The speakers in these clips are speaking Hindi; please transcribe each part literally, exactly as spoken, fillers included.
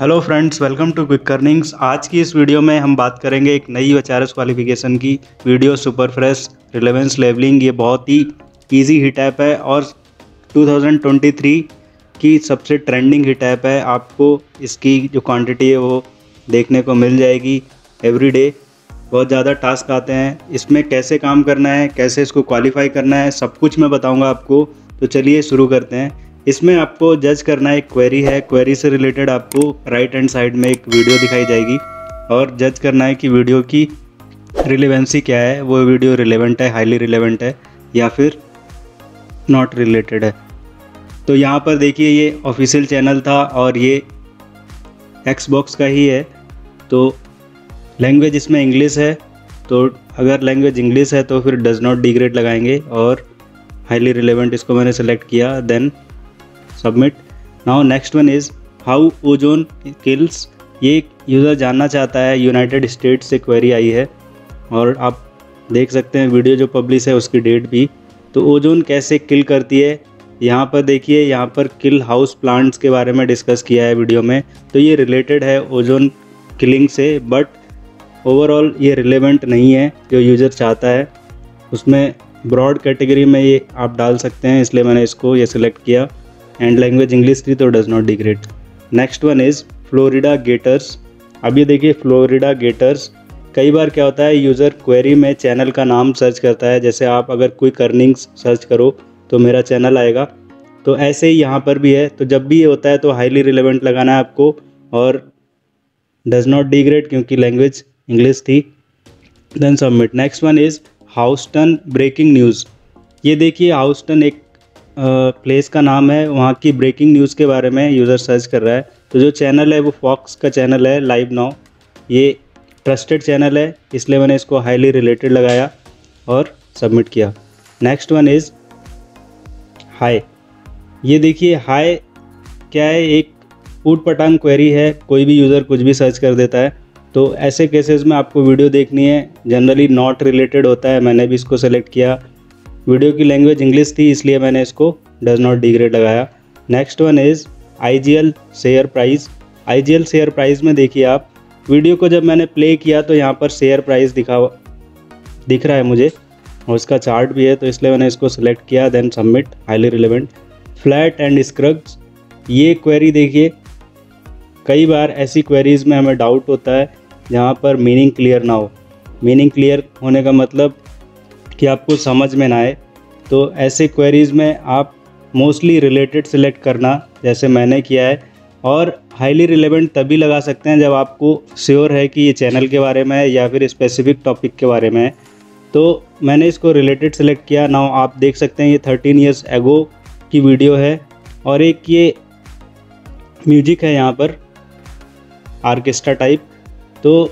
Hello friends, welcome to quick earnings. आज की इस वीडियो में हम बात करेंगे एक नई एच आर एस क्वालिफिकेशन की video, super fresh relevance levelling. ये बहुत ही इजी हिट ऐप है और दो हज़ार तेईस की सबसे ट्रेंडिंग हिट ऐप है। आपको इसकी जो क्वांटिटी है वो देखने को मिल जाएगी एवरी डे। बहुत ज़्यादा टास्क आते हैं, इसमें कैसे काम करना है, कैसे इसको क्वालिफाई करना है, सब कुछ मैं बताऊँगा आपको। तो चलिए शुरू करते हैं। इसमें आपको जज करना है, एक क्वेरी है, क्वेरी से रिलेटेड आपको राइट हैंड साइड में एक वीडियो दिखाई जाएगी और जज करना है कि वीडियो की रिलेवेंसी क्या है, वो वीडियो रिलेवेंट है, हाईली रिलेवेंट है या फिर नॉट रिलेटेड है। तो यहाँ पर देखिए, ये ऑफिशियल चैनल था और ये एक्सबॉक्स का ही है। तो लैंग्वेज इसमें इंग्लिश है, तो अगर लैंग्वेज इंग्लिश है तो फिर डज नॉट डिग्रेड लगाएंगे और हाईली रिलेवेंट इसको मैंने सेलेक्ट किया। Then submit. Now next one is how ozone kills. ये यूज़र जानना चाहता है, यूनाइटेड स्टेट्स से क्वेरी आई है और आप देख सकते हैं वीडियो जो पब्लिश है उसकी डेट भी। तो ओजोन कैसे किल करती है, यहाँ पर देखिए, यहाँ पर किल हाउस प्लांट्स के बारे में डिस्कस किया है वीडियो में। तो ये रिलेटेड है ओजोन किलिंग से, बट ओवरऑल ये रिलेवेंट नहीं है। जो यूज़र चाहता है उसमें ब्रॉड कैटेगरी में ये आप डाल सकते हैं, इसलिए मैंने इसको ये सिलेक्ट किया। एंड लैंग्वेज इंग्लिश थी तो does not degrade. Next one is Florida Gators. अब ये देखिए फ्लोरिडा गेटर्स, कई बार क्या होता है यूज़र क्वेरी में चैनल का नाम सर्च करता है। जैसे आप अगर क्विक अर्निंग्स सर्च करो तो मेरा चैनल आएगा, तो ऐसे ही यहाँ पर भी है। तो जब भी ये होता है तो हाईली रिलेवेंट लगाना है आपको और डज नॉट डिग्रेड क्योंकि लैंग्वेज इंग्लिश थी। Then submit. Next one is Houston breaking news. ये देखिए हाउस्टन एक प्लेस uh, का नाम है, वहाँ की ब्रेकिंग न्यूज़ के बारे में यूज़र सर्च कर रहा है। तो जो चैनल है वो फॉक्स का चैनल है, लाइव नाउ। ये ट्रस्टेड चैनल है, इसलिए मैंने इसको हाईली रिलेटेड लगाया और सबमिट किया। Next one is hi. ये देखिए हाय क्या है, एक ऊट पटांग क्वेरी है, कोई भी यूज़र कुछ भी सर्च कर देता है। तो ऐसे केसेस में आपको वीडियो देखनी है, जनरली नॉट रिलेटेड होता है। मैंने भी इसको सेलेक्ट किया, वीडियो की लैंग्वेज इंग्लिश थी इसलिए मैंने इसको डज नॉट डिग्रेड लगाया। Next one is I G L share price. I G L share price में देखिए आप, वीडियो को जब मैंने प्ले किया तो यहाँ पर शेयर प्राइस दिखा दिख रहा है मुझे और उसका चार्ट भी है, तो इसलिए मैंने इसको सिलेक्ट किया। Then submit. Highly relevant. Flatt and Scruggs. ये क्वेरी देखिए, कई बार ऐसी क्वेरीज़ में हमें डाउट होता है जहाँ पर मीनिंग क्लियर ना हो। मीनिंग क्लियर होने का मतलब कि आपको समझ में ना आए, तो ऐसे क्वेरीज़ में आप मोस्टली रिलेटेड सिलेक्ट करना, जैसे मैंने किया है। और हाईली रिलेवेंट तभी लगा सकते हैं जब आपको श्योर है कि ये चैनल के बारे में है या फिर स्पेसिफिक टॉपिक के बारे में है। तो मैंने इसको रिलेटेड सिलेक्ट किया। नाउ आप देख सकते हैं ये थर्टीन ईयर्स एगो की वीडियो है और एक ये म्यूजिक है यहाँ पर, आर्केस्ट्रा टाइप। तो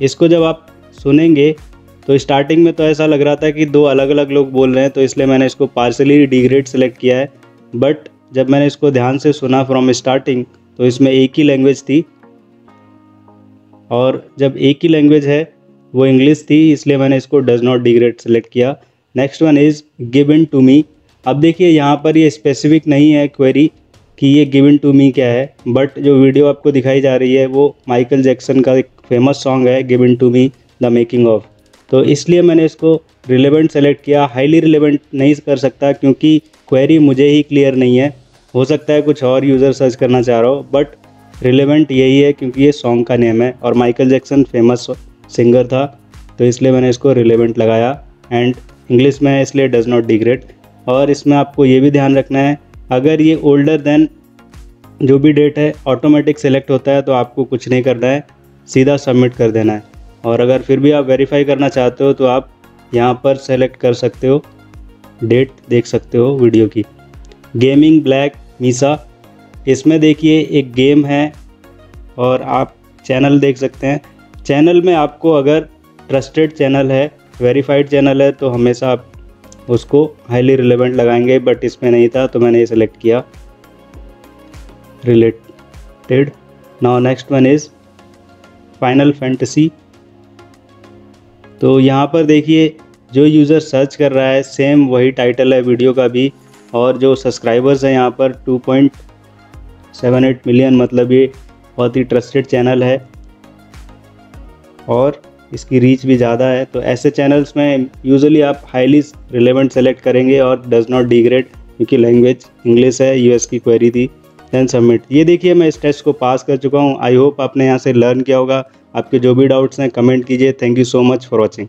इसको जब आप सुनेंगे तो स्टार्टिंग में तो ऐसा लग रहा था कि दो अलग अलग लोग बोल रहे हैं, तो इसलिए मैंने इसको पार्शली डिग्रेड सेलेक्ट किया है। बट जब मैंने इसको ध्यान से सुना फ्रॉम स्टार्टिंग, तो इसमें एक ही लैंग्वेज थी और जब एक ही लैंग्वेज है वो इंग्लिश थी, इसलिए मैंने इसको डज नॉट डिग्रेड सेलेक्ट किया। Next one is given to me. अब देखिए यहाँ पर ये स्पेसिफिक नहीं है क्वेरी कि ये गिवन टू मी क्या है, बट जो वीडियो आपको दिखाई जा रही है वो माइकल जैक्सन का एक फेमस सॉन्ग है, given to me the making of. तो इसलिए मैंने इसको रिलेवेंट सेलेक्ट किया। हाईली रिलेवेंट नहीं कर सकता क्योंकि क्वेरी मुझे ही क्लियर नहीं है, हो सकता है कुछ और यूज़र सर्च करना चाह रहा हो, बट रिलेवेंट यही है क्योंकि ये सॉन्ग का नेम है और माइकल जैक्सन फेमस सिंगर था, तो इसलिए मैंने इसको रिलेवेंट लगाया। एंड इंग्लिश में है इसलिए डज नॉट डिग्रेड। और इसमें आपको ये भी ध्यान रखना है, अगर ये ओल्डर देन जो भी डेट है ऑटोमेटिक सेलेक्ट होता है, तो आपको कुछ नहीं करना है, सीधा सबमिट कर देना है। और अगर फिर भी आप वेरीफाई करना चाहते हो तो आप यहाँ पर सेलेक्ट कर सकते हो, डेट देख सकते हो वीडियो की। Gaming Black Mesa. इसमें देखिए एक गेम है और आप चैनल देख सकते हैं। चैनल में आपको अगर ट्रस्टेड चैनल है, वेरीफाइड चैनल है, तो हमेशा आप उसको हाईली रिलेवेंट लगाएंगे, बट इसमें नहीं था तो मैंने ये सेलेक्ट किया, related. Now next one is final fantasy. तो यहाँ पर देखिए जो यूज़र सर्च कर रहा है सेम वही टाइटल है वीडियो का भी, और जो सब्सक्राइबर्स हैं यहाँ पर two point seven eight million, मतलब ये बहुत ही ट्रस्टेड चैनल है और इसकी रीच भी ज़्यादा है, तो ऐसे चैनल्स में यूजुअली आप हाईली रिलेवेंट सेलेक्ट करेंगे और डज नॉट डिग्रेड, क्योंकि लैंग्वेज इंग्लिश है, यूएस की क्वेरी थी। Then submit. ये देखिए मैं इस टेस्ट को पास कर चुका हूँ। आई होप आपने यहाँ से लर्न किया होगा। आपके जो भी डाउट्स हैं कमेंट कीजिए। Thank you so much for watching.